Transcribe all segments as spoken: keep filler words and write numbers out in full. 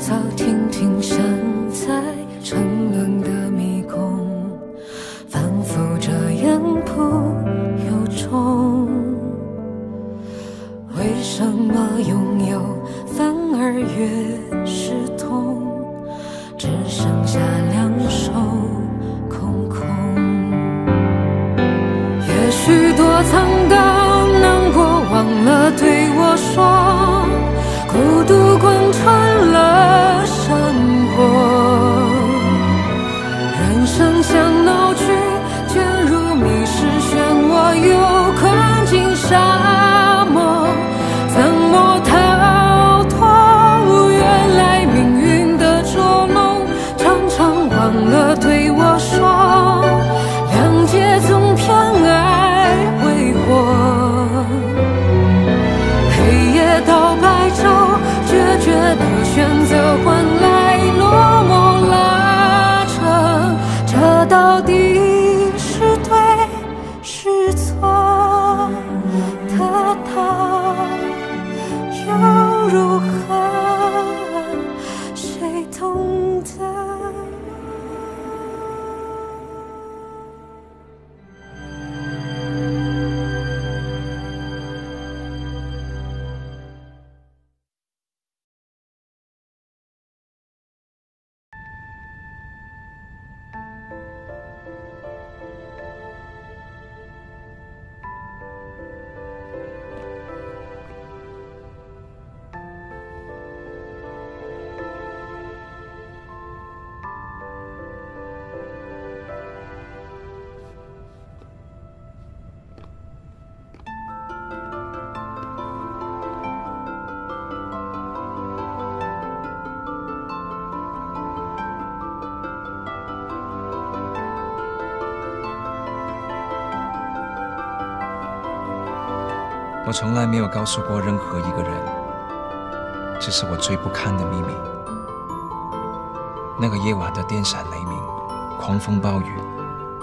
早亭亭身在沉沦的迷宫，反复着言不由衷。为什么拥有反而越是痛，只剩下两手空空。也许躲藏的难过忘了对我说，孤独贯穿了生活，人生像闹剧，卷入迷失漩涡，又困进沙漠，怎么逃脱？原来命运的捉弄，常常忘了对我说，谅解总偏爱挥霍，黑夜到白。 决绝的选择换来落寞拉扯，这到底是对是错？得到又如何？谁懂得？我从来没有告诉过任何一个人，这是我最不堪的秘密。那个夜晚的电闪雷鸣、狂风暴雨，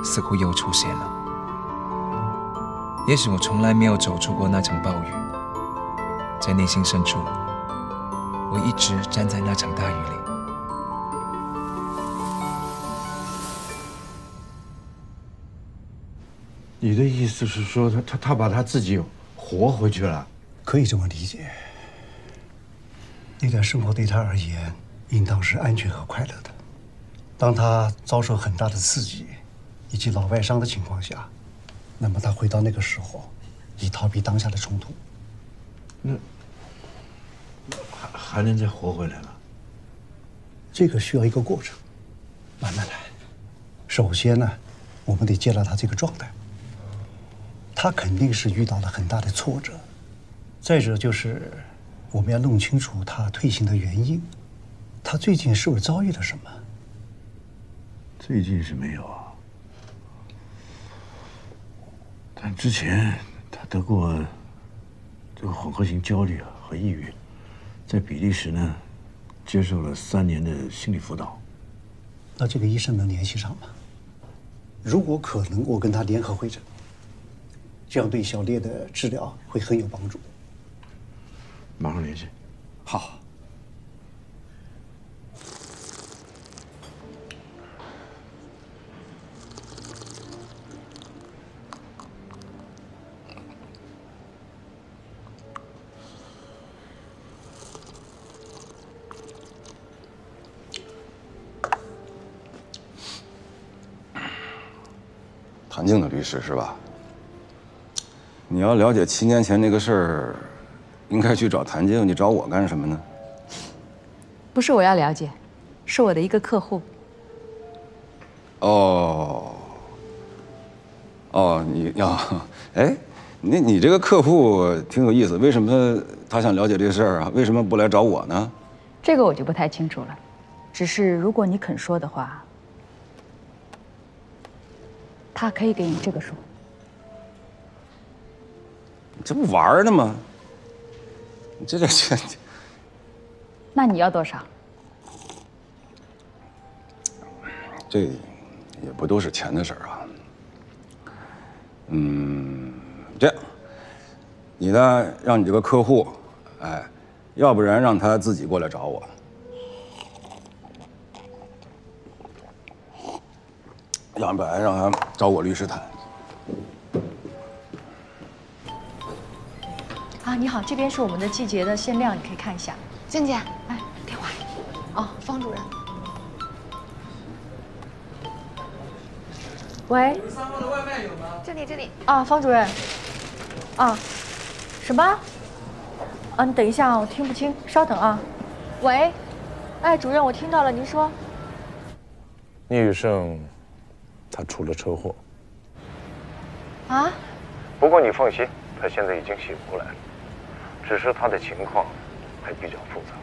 似乎又出现了。也许我从来没有走出过那场暴雨，在内心深处，我一直站在那场大雨里。 你的意思是说，他他他把他自己活回去了，可以这么理解。那段生活对他而言，应当是安全和快乐的。当他遭受很大的刺激，以及老外伤的情况下，那么他回到那个时候，以逃避当下的冲突。那还还能再活回来了？这个需要一个过程，慢慢来。首先呢，我们得接纳他这个状态。 他肯定是遇到了很大的挫折，再者就是我们要弄清楚他退行的原因，他最近是不是遭遇了什么？最近是没有啊，但之前他得过这个混合型焦虑啊和抑郁，在比利时呢接受了三年的心理辅导。那这个医生能联系上吗？如果可能，我跟他联合会诊。 这样对小烈的治疗会很有帮助。马上联系。好。谭静的律师是吧？ 你要了解七年前那个事儿，应该去找谭静。你找我干什么呢？不是我要了解，是我的一个客户。哦，哦，你要，哎，你你这个客户挺有意思，为什么他想了解这个事儿啊？为什么不来找我呢？这个我就不太清楚了，只是如果你肯说的话，他可以给你这个数。 这不玩呢吗？这这这……那你要多少？这也不都是钱的事儿啊。嗯，这样，你呢，让你这个客户，哎，要不然让他自己过来找我，杨白让他找我律师谈。啊，你好，这边是我们的季节的限量，你可以看一下。静姐，哎，电话。哦，方主任。喂。三号的外卖有吗？这里，这里。啊，方主任。啊，什么？啊，你等一下啊，我听不清，稍等啊。喂。 哎，主任，我听到了，您说。聂宇胜，他出了车祸。啊？不过你放心，他现在已经醒过来了，只是他的情况还比较复杂。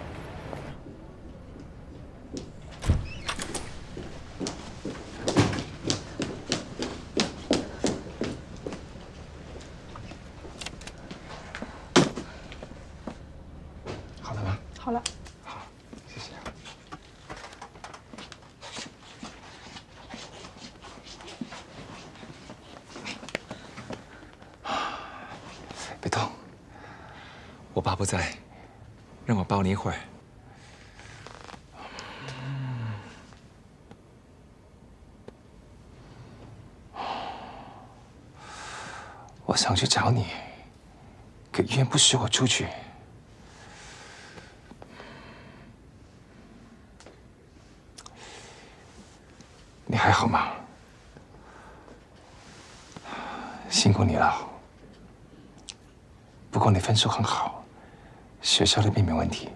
好了吗？好了。 爸不在，让我抱你一会儿。我想去找你，可医院不许我出去。你还好吗？辛苦你了。不过你分数很好。 学校那边没问题，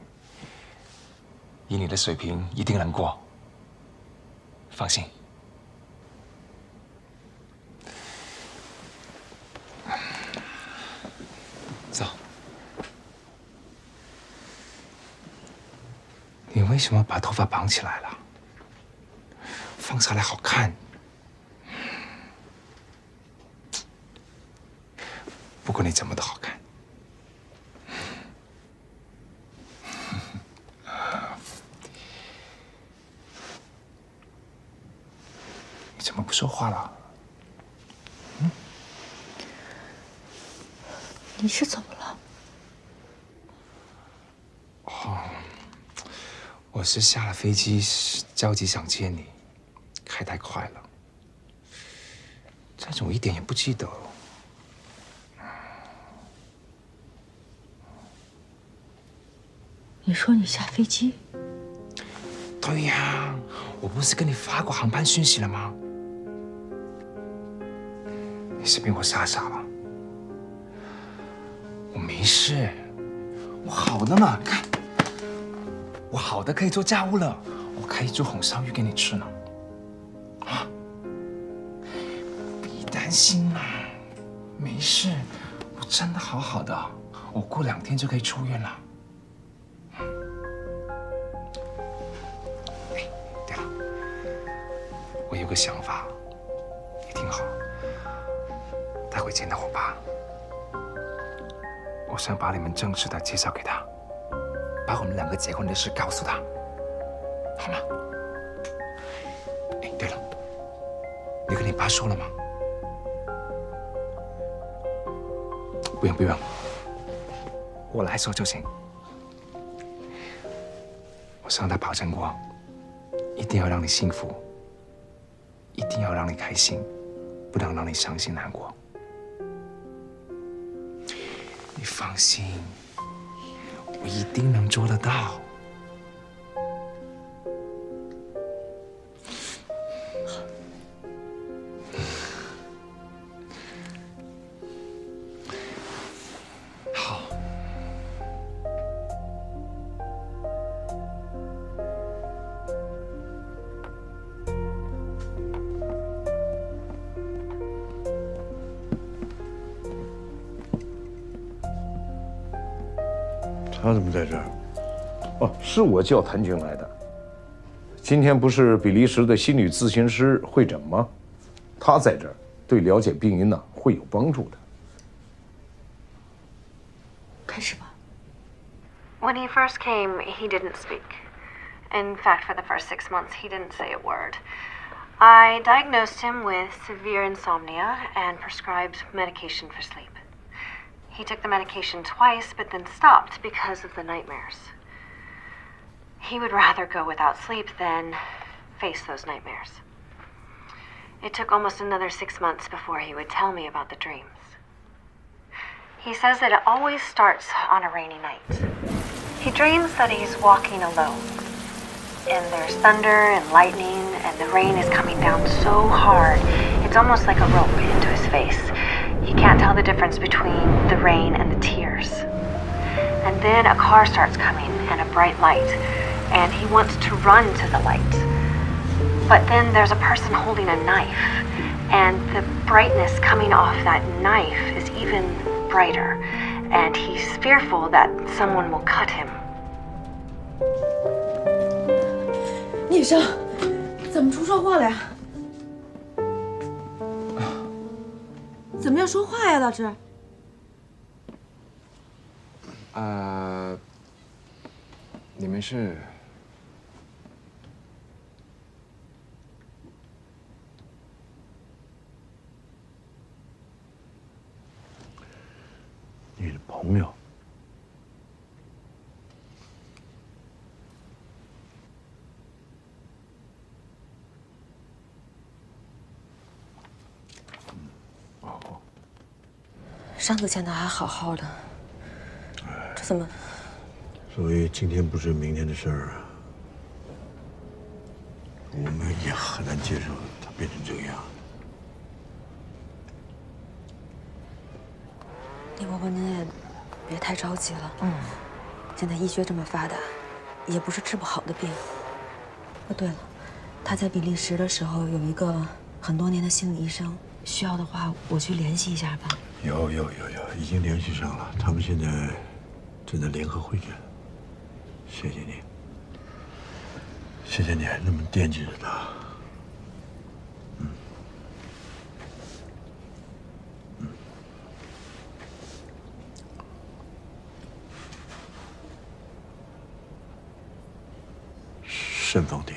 以你的水平一定能过，放心。走。你为什么把头发绑起来了？放下来好看。不过你怎么都好看。 不说话了，嗯？你是怎么了？哦，我是下了飞机，着急想见你，开太快了。这种一点也不记得了。你说你下飞机？对呀，我不是跟你发过航班讯息了吗？ 你是被我吓傻了，我没事，我好的呢，看，我好的可以做家务了，我可以做红烧鱼给你吃呢，啊，别担心啦，没事，我真的好好的，我过两天就可以出院了。哎，对了，我有个想法，你听好。 待会见到我爸，我想把你们正式的介绍给他，把我们两个结婚的事告诉他，好吗？哎，对了，你跟你爸说了吗？不用不用，我来说就行。我向他保证过，一定要让你幸福，一定要让你开心，不能让你伤心难过。 你放心，我一定能做得到。好，他怎么在这儿？哦，是我叫谭军来的。今天不是比利时的心理咨询师会诊吗？他在这儿，对了解病因呢会有帮助的。开始吧。When he first came, he didn't speak. In fact, for the first six months, he didn't say a word. I diagnosed him with severe insomnia and prescribed medication for sleep. He took the medication twice, but then stopped because of the nightmares. He would rather go without sleep than face those nightmares. It took almost another six months before he would tell me about the dreams. He says that it always starts on a rainy night. He dreams that he's walking alone, and there's thunder and lightning, and the rain is coming down so hard, it's almost like a rope into his face. He can't tell the difference between the rain and the tears. And then a car starts coming, and a bright light, and he wants to run to the light. But then there's a person holding a knife, and the brightness coming off that knife is even brighter, and he's fearful that someone will cut him. 医生，怎么出车祸了呀？怎么要说话呀，老师？呃，你没事。你的朋友。 上次见他还好好的，这怎么？所以今天不是明天的事儿啊，我们也很难接受他变成这个样。李伯伯，您也别太着急了。嗯，现在医学这么发达，也不是治不好的病。哦，对了，他在比利时的时候有一个很多年的心理医生。 需要的话，我去联系一下吧。有有有有，已经联系上了，他们现在正在联合会诊。谢谢你，谢谢你还那么惦记着他。嗯嗯，慎防敌。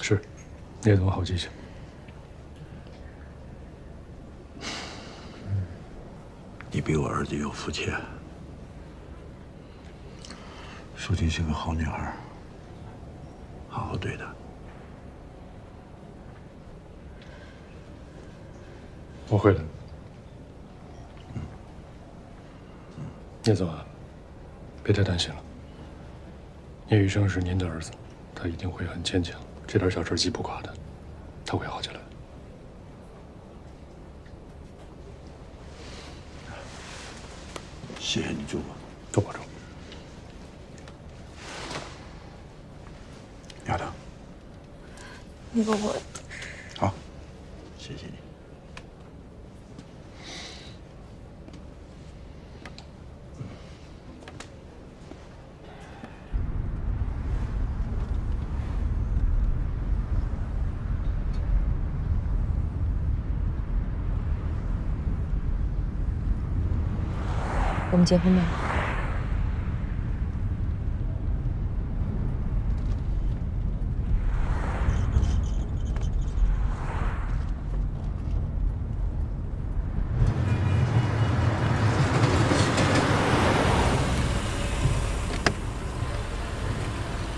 是，列总好记性。 你比我儿子有福气，淑琴是个好女孩，好好对她。我会的。聂总啊，别太担心了。聂医生是您的儿子，他一定会很坚强，这点小事击不垮的，他会好起来。 谢谢你祝福，多保重。丫头，你给我好，谢谢你。我们结婚吧。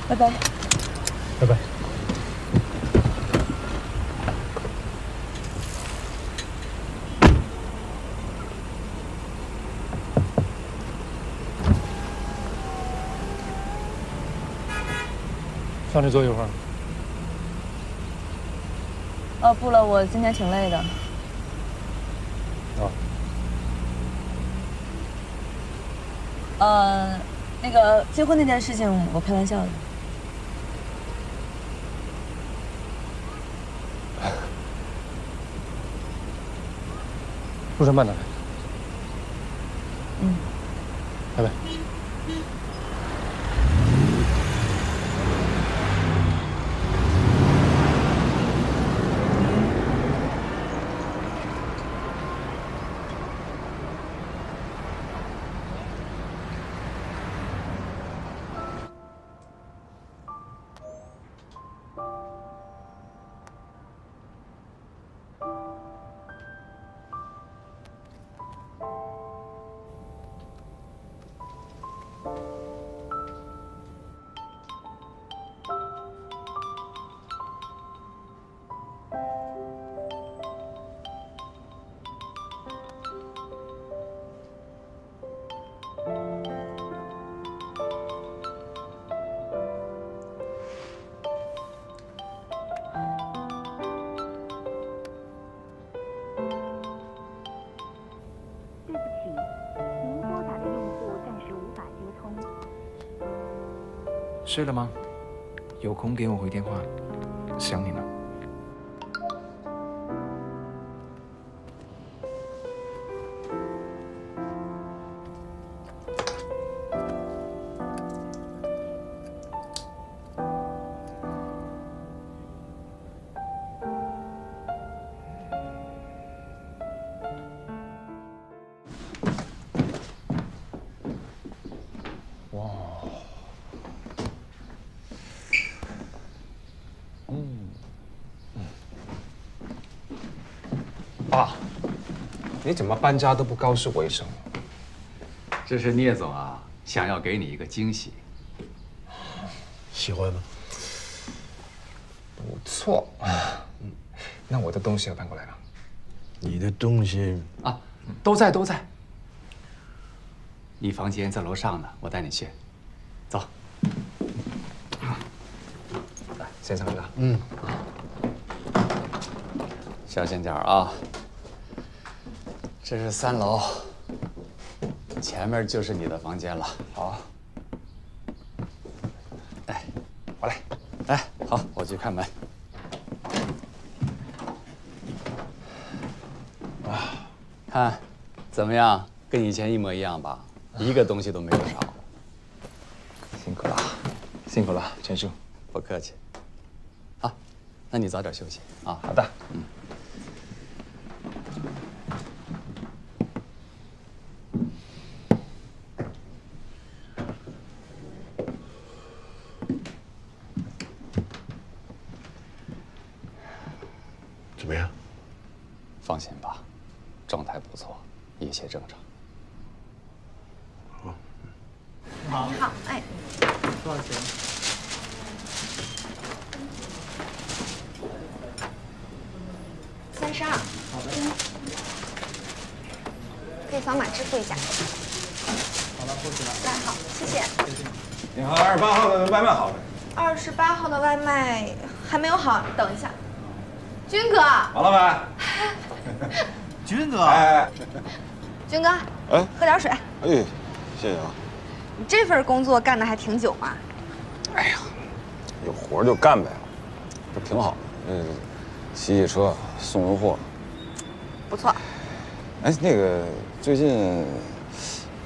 拜拜。拜拜。上去坐一会儿。哦，不了，我今天挺累的。哦。呃，那个结婚那件事情，我开玩笑的。路上慢点。嗯。拜拜。睡了吗？有空给我回电话，想你呢。哇！ 爸，你怎么搬家都不告诉我一声？这是聂总啊，想要给你一个惊喜。喜欢吗？不错，嗯，那我的东西要搬过来了。你的东西啊，都在都在。你房间在楼上呢，我带你去。走，来，先上车。嗯，小心点啊。 这是三楼，前面就是你的房间了。好，哎，我来，哎，好，我去看门。啊，看，怎么样？跟以前一模一样吧，一个东西都没有少。辛苦了，辛苦了，陈叔，不客气。啊，那你早点休息啊。好的，嗯。 怎么样？放心吧，状态不错，一切正常。好，你好，哎，多少钱？三十二。好的。可以扫码支付一下。好了，过去了。那好，谢谢。谢谢。你好，二十八号的外卖好了。二十八号的外卖还没有好，等一下。 军哥，王老板，军哥，哎，军哥，哎，喝点水。哎，谢谢啊。你这份工作干的还挺久嘛？哎呀，有活就干呗，这挺好。嗯，洗洗车，送送货，不错。哎，那个最近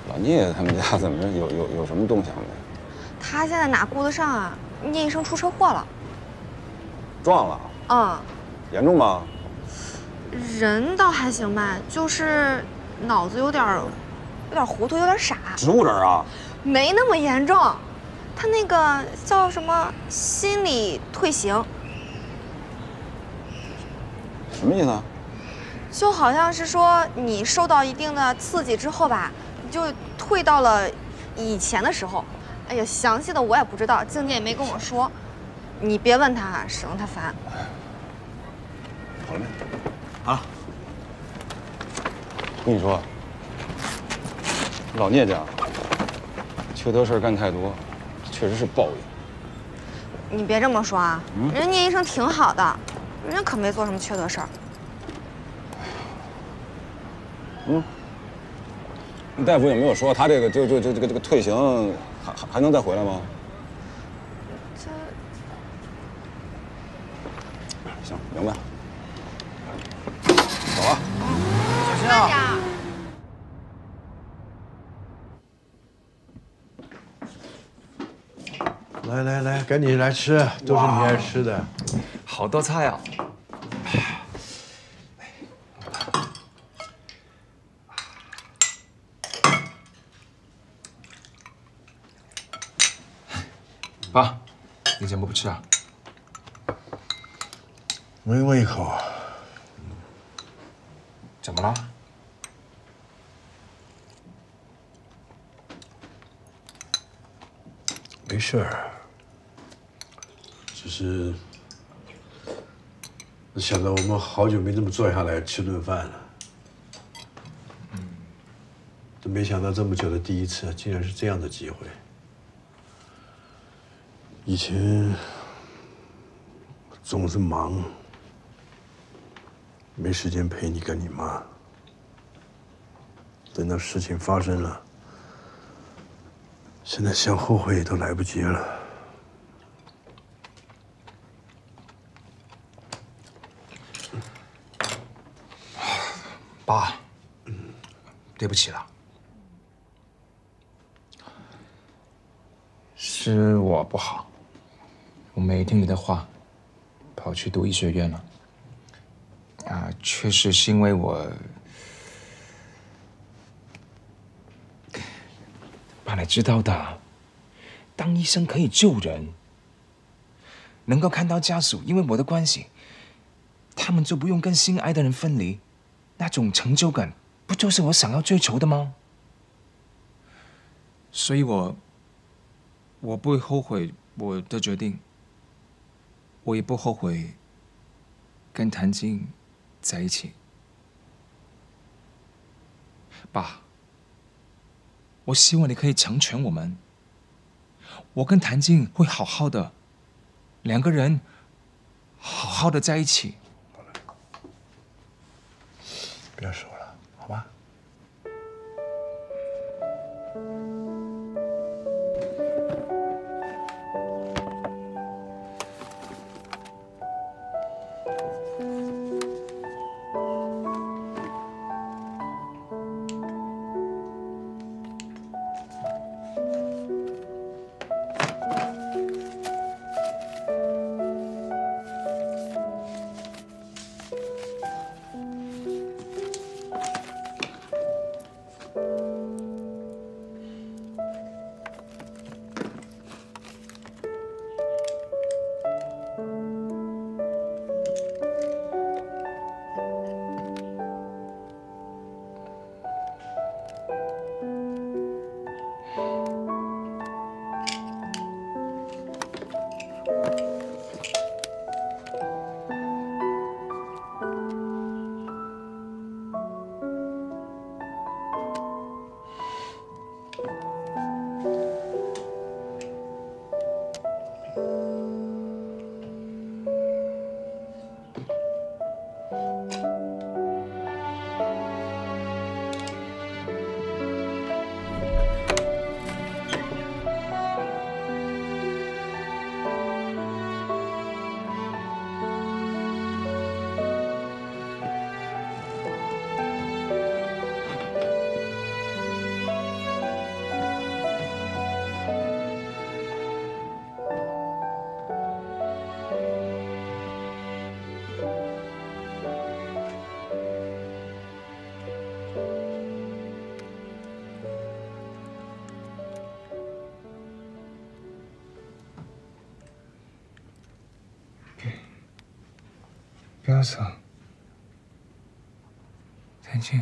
老聂他们家怎么有有有什么动向没？他现在哪顾得上啊？聂医生出车祸了，撞了。嗯。 严重吗？人倒还行吧，就是脑子有点儿，有点糊涂，有点傻。植物人啊？没那么严重，他那个叫什么心理退行？什么意思啊？就好像是说你受到一定的刺激之后吧，你就退到了以前的时候。哎呀，详细的我也不知道，境界也没跟我说。你别问他，省得他烦。 好了没？好了。跟你说，老聂家缺德事儿干太多，确实是报应。你别这么说啊，嗯、人家聂医生挺好的，人家可没做什么缺德事儿。嗯。大夫有没有说他这个就就就这个这个退行还还还能再回来吗？ 明白，走啊！小心啊！来来来，赶紧来吃，都是你爱吃的，好多菜啊！爸，你怎么不吃啊？ 没胃口，啊。怎么了？没事儿，只是想到我们好久没这么坐下来吃顿饭了，都没想到这么久的第一次，竟然是这样的机会。以前总是忙。 没时间陪你跟你妈。等到事情发生了，现在想后悔也都来不及了。爸，嗯，对不起了，是我不好，我没听你的话，跑去读医学院了。啊，确实是因为我。 爸，你知道的，当医生可以救人，能够看到家属，因为我的关系，他们就不用跟心爱的人分离，那种成就感，不就是我想要追求的吗？所以我，我不会后悔我的决定，我也不后悔跟谭静在一起。爸。 我希望你可以成全我们。我跟谭静会好好的，两个人好好的在一起。好了，不要说了，好吧？不要走，谭静，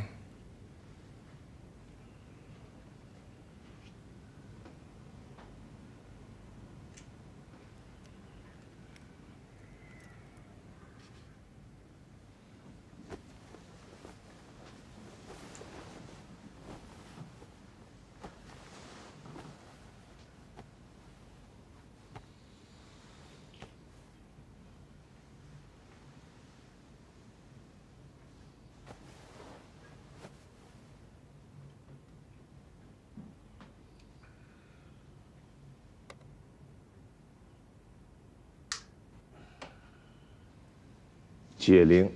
解铃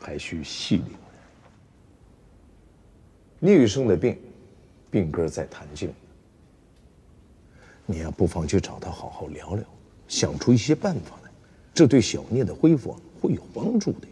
还需系铃人。厉雨生的病，病根在谭静。你呀、啊，不妨去找他好好聊聊，想出一些办法来，这对小聂的恢复会有帮助的呀。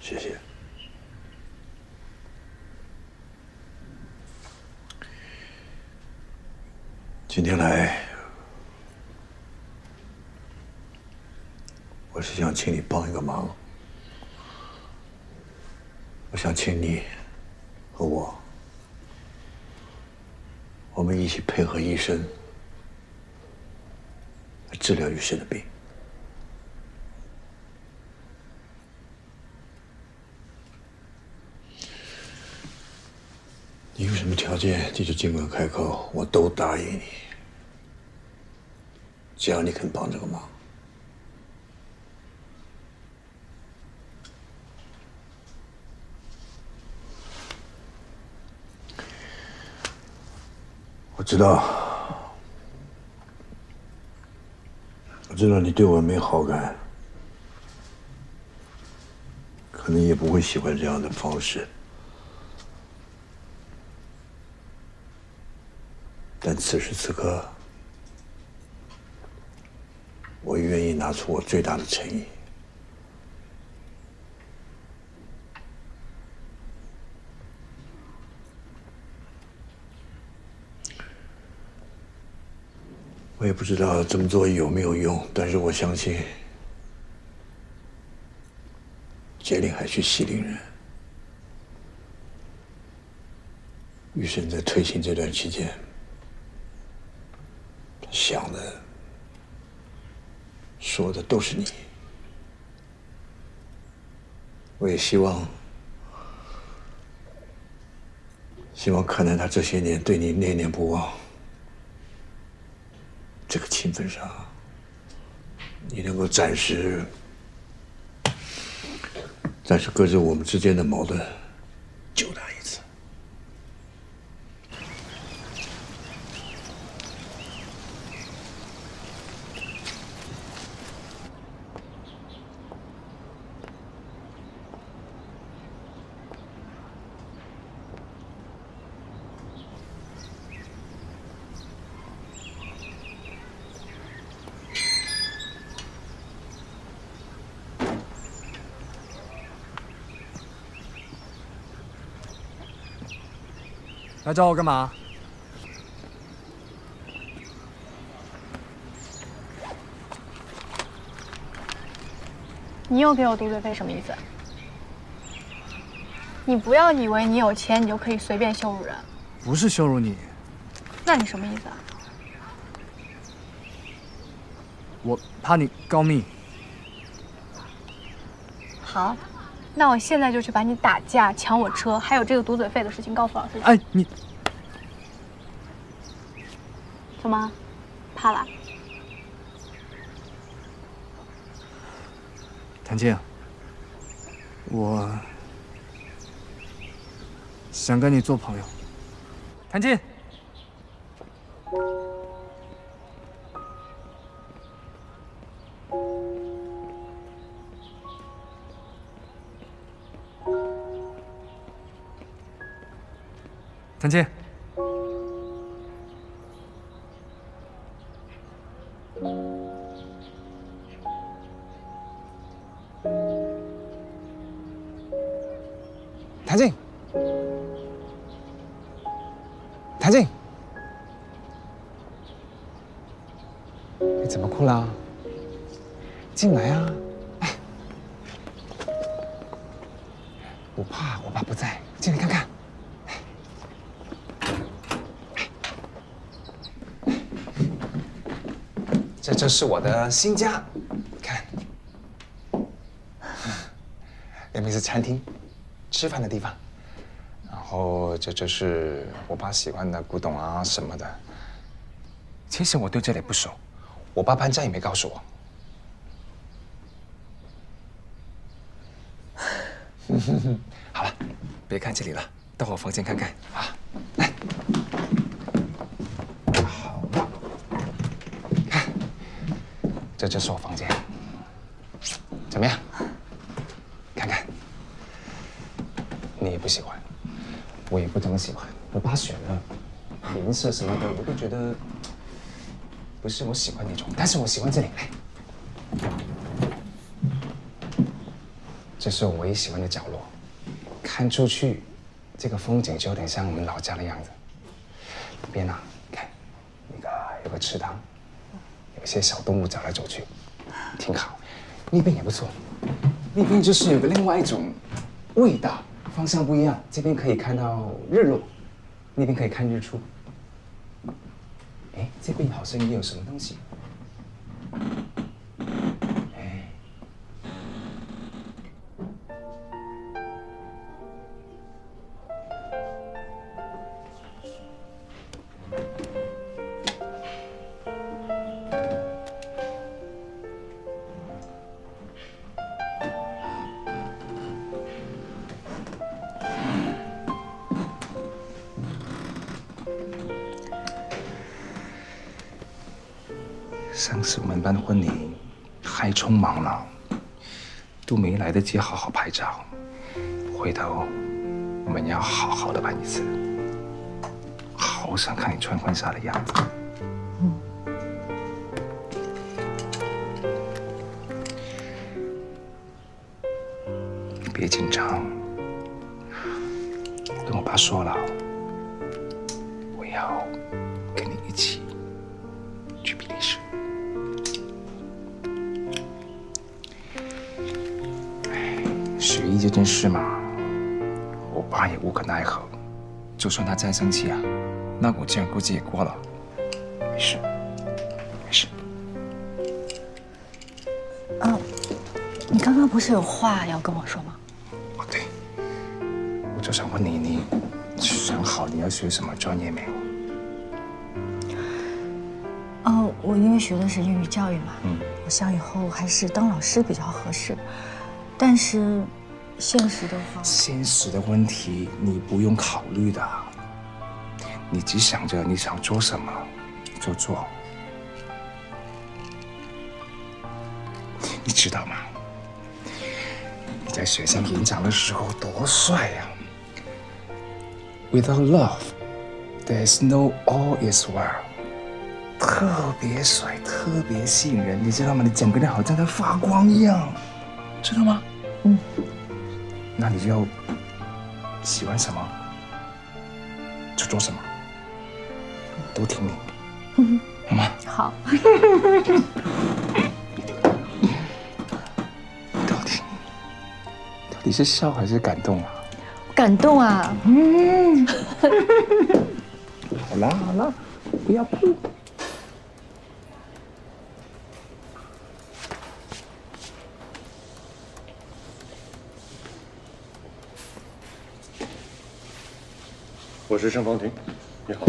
谢谢。今天来，我是想请你帮一个忙。我想请你和我，我们一起配合医生来治疗雨生的病。 你有什么条件，你就尽管开口，我都答应你。只要你肯帮这个忙。我知道，我知道你对我没好感，可能也不会喜欢这样的方式。 但此时此刻，我愿意拿出我最大的诚意，我也不知道这么做有没有用，但是我相信，杰林还是西陵人。雨生在推行这段期间。 想的、说的都是你，我也希望，希望看在他这些年对你念念不忘这个情分上，你能够暂时、暂时搁置我们之间的矛盾，就他一次。 来找我干嘛？你又给我嘟嘴费什么意思？你不要以为你有钱你就可以随便羞辱人。不是羞辱你。那你什么意思啊？我怕你告密。好。 那我现在就去把你打架、抢我车，还有这个堵嘴费的事情告诉老师。哎，你怎么怕了？谭静，我想跟你做朋友。谭静，谭静，谭静，谭静，你怎么哭了？进来啊！哎，我怕我爸不在，进来看看。 这就是我的新家，你看，那边是餐厅，吃饭的地方。然后这就是我爸喜欢的古董啊什么的。其实我对这里不熟，我爸搬家也没告诉我。好了，别看这里了，到我房间看看啊。 这就是我房间，怎么样？看看，你也不喜欢，我也不怎么喜欢。我爸选了颜色什么的，我都觉得不是我喜欢那种。但是我喜欢这里，来，这是我唯一喜欢的角落，看出去，这个风景就有点像我们老家的样子。边啊，看，那个有个池塘，有些小动物走来走去，挺好。那边也不错，那边就是有个另外一种味道，方向不一样。这边可以看到日落，那边可以看日出。哎，这边好像也有什么东西。 上次我们办婚礼太匆忙了，都没来得及好好拍照。回头我们要好好的办一次。好想看你穿婚纱的样子。嗯。你别紧张，跟我爸说了，我要跟你一起去比利时。 雪姨这件事嘛，我爸也无可奈何。就算他再生气啊，那股劲估计也过了。没事，没事。啊，你刚刚不是有话要跟我说吗？哦，对，我就想问你，你想好你要学什么专业没有？哦，我因为学的是英语教育嘛，嗯，我想以后还是当老师比较合适。 但是，现实的话，现实的问题你不用考虑的，你只想着你想做什么就做。你知道吗？你在学校演讲的时候多帅呀、啊、！Without love, there is no all is well。特别帅，特别吸引人，你知道吗？你整个人好像在发光一样，知道吗？ 嗯，那你就喜欢什么就做什么，都听你，嗯，好吗？好，到底到底是笑还是感动啊？感动啊！嗯，好啦好啦，不要哭。 我是盛方婷，你好。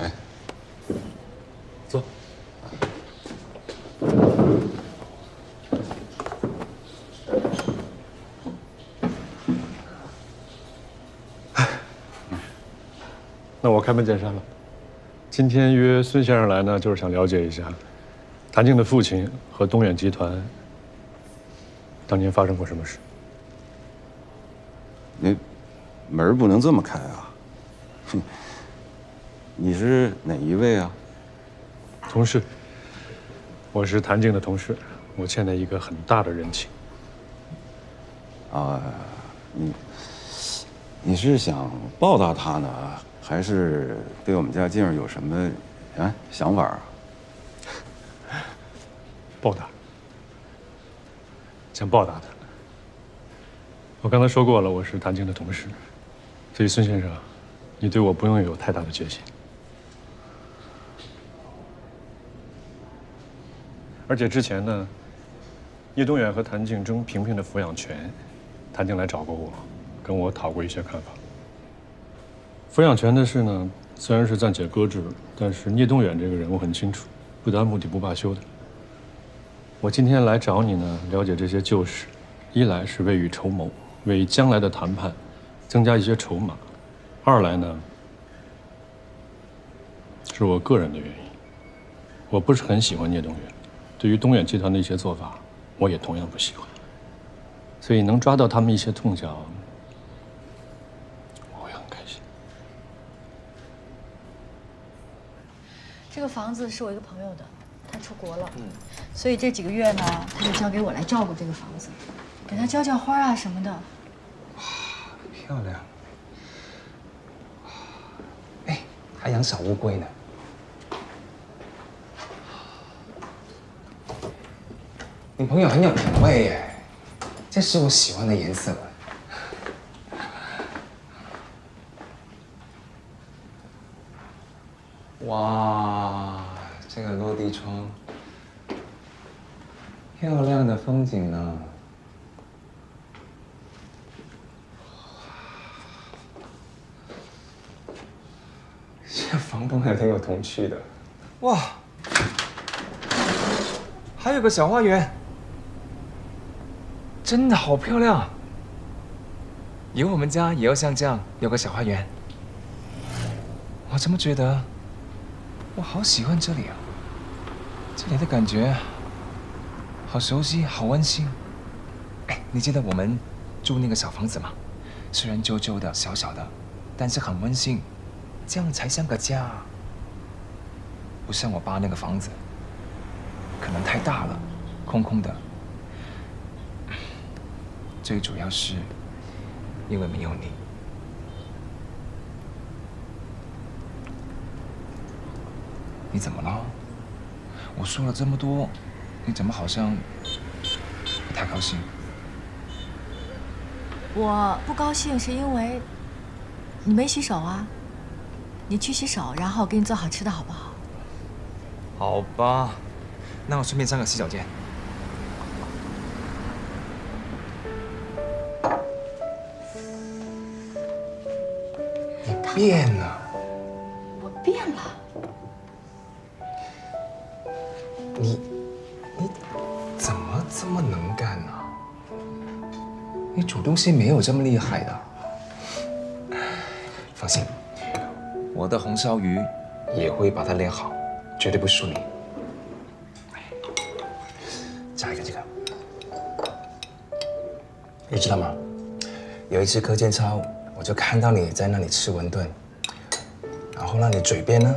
哎，坐。哎，那我开门见山了。今天约孙先生来呢，就是想了解一下，谭静的父亲和东远集团当年发生过什么事。你。 门不能这么开啊！哼，你是哪一位啊？同事，我是谭静的同事，我欠她一个很大的人情。啊，你你是想报答她呢，还是对我们家静儿有什么啊想法啊？报答，想报答她。我刚才说过了，我是谭静的同事。 所以，孙先生，你对我不用有太大的戒心，而且之前呢，叶东远和谭静争萍萍的抚养权，谭静来找过我，跟我讨过一些看法。抚养权的事呢，虽然是暂且搁置，但是聂东远这个人我很清楚，不达目的不罢休的。我今天来找你呢，了解这些旧事，一来是未雨绸缪，为将来的谈判。 增加一些筹码，二来呢，是我个人的原因，我不是很喜欢聂东远，对于东远集团的一些做法，我也同样不喜欢，所以能抓到他们一些痛脚，我会很开心。这个房子是我一个朋友的，他出国了，嗯，所以这几个月呢，他就交给我来照顾这个房子。给她浇浇花啊什么的。漂亮。哎，还养小乌龟呢。 你朋友很有品味耶，这是我喜欢的颜色。哇，这个落地窗，漂亮的风景啊！这房东还挺有童趣的。哇，还有个小花园。 真的好漂亮！以后我们家也要像这样有个小花园。我怎么觉得，我好喜欢这里啊！这里的感觉好熟悉，好温馨。哎，你记得我们住那个小房子吗？虽然旧旧的、小小的，但是很温馨，这样才像个家。不像我爸那个房子，可能太大了，空空的。 最主要是，因为没有你。你怎么了？我说了这么多，你怎么好像不太高兴？我不高兴是因为你没洗手啊！你去洗手，然后我给你做好吃的，好不好？好吧，那我顺便上个洗手间。 变了，我变了。你，你怎么这么能干呢？你煮东西没有这么厉害的。放心，我的红烧鱼也会把它练好，绝对不输你。加一个这个，你知道吗？有一次课间操。 我就看到你在那里吃馄饨，然后呢，你嘴边呢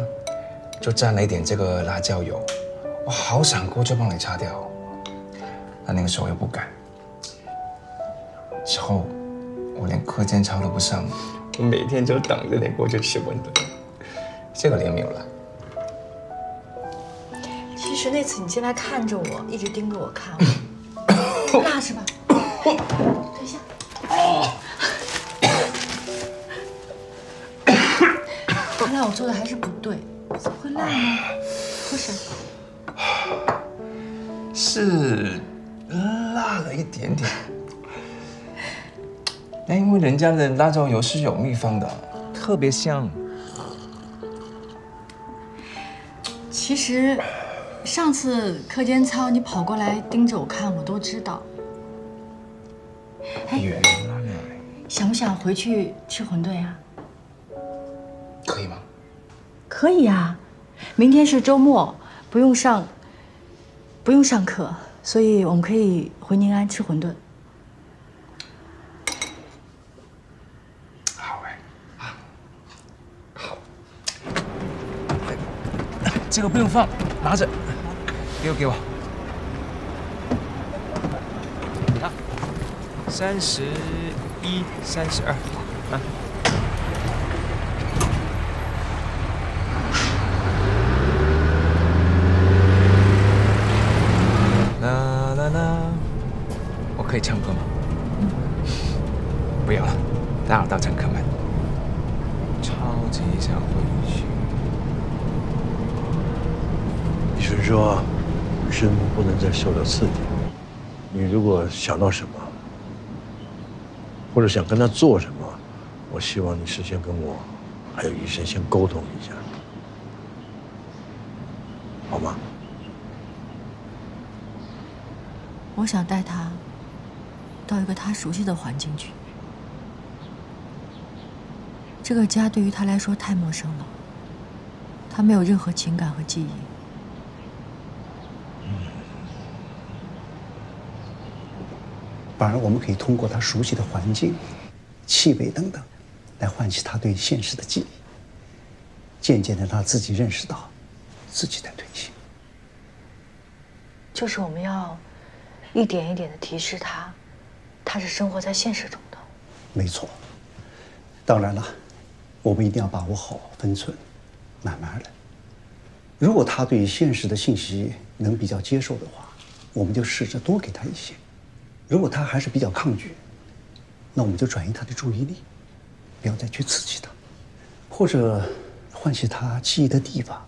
就沾了一点这个辣椒油，我好想过去帮你擦掉，但那个时候又不敢。之后我连课间操都不上，我每天就等着你过去吃馄饨，结果你也没有来。其实那次你进来看着我，一直盯着我看，辣是吧？等一下。 看来我做的还是不对，怎么会辣呢？喝水。是辣了一点点，那因为人家的辣椒油是有秘方的，特别香。其实上次课间操你跑过来盯着我看，我都知道。哎，想不想回去吃馄饨呀？ 可以吗？可以啊，明天是周末，不用上，不用上课，所以我们可以回宁安吃馄饨。好哎，啊，好，这个不用放，拿着，给我给我，你看，三十一，三十二，啊。 可以唱歌吗？嗯、不要了，打扰到乘客们。超级想回去。你是说，生活不能再受到刺激？你如果想到什么，或者想跟他做什么，我希望你事先跟我，还有医生先沟通一下，好吗？我想带他。 到一个他熟悉的环境去，这个家对于他来说太陌生了，他没有任何情感和记忆。反而我们可以通过他熟悉的环境、气味等等，来唤起他对现实的记忆。渐渐的，他自己认识到，自己在退行。就是我们要一点一点的提示他。还是生活在现实中的。没错。当然了，我们一定要把握好分寸，慢慢来。如果他对现实的信息能比较接受的话，我们就试着多给他一些；如果他还是比较抗拒，那我们就转移他的注意力，不要再去刺激他，或者唤起他记忆的地方，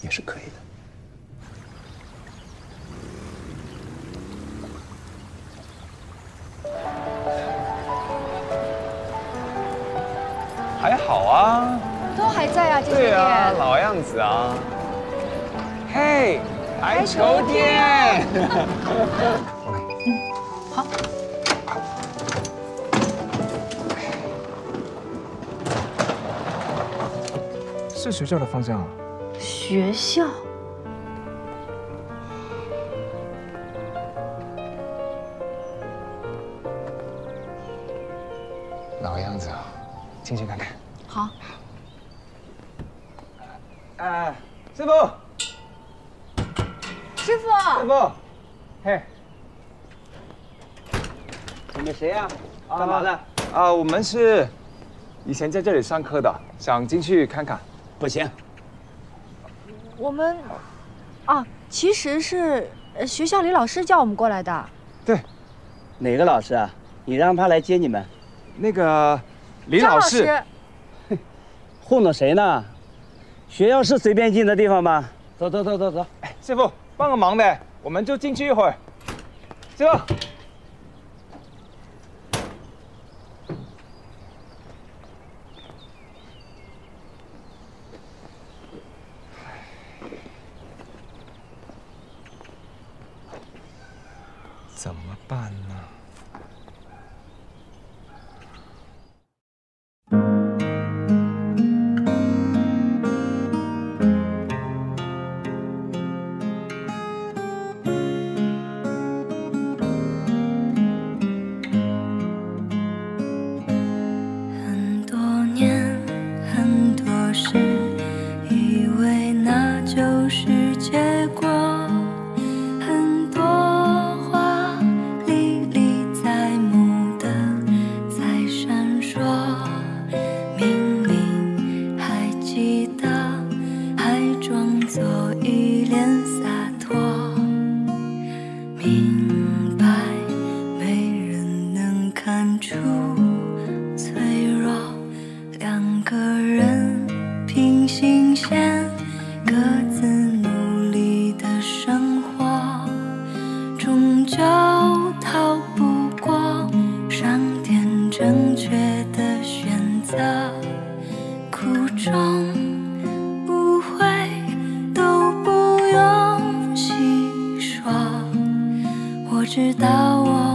也是可以的。 还好啊，都还在啊，这些店。对啊，老样子啊。嘿，排球店。我来。嗯，好。是学校的方向啊。学校。老样子啊。 进去看看。好。哎，师傅，师傅，师傅，嘿，你们谁呀？干嘛的？啊，我们是以前在这里上课的，想进去看看。不行。我们啊，其实是学校里老师叫我们过来的。对。哪个老师啊？你让他来接你们。那个。 李老师，糊弄谁呢？学校是随便进的地方吗？走走走走走，哎，师傅帮个忙呗，我们就进去一会儿。师傅，怎么办呢？ 知道我。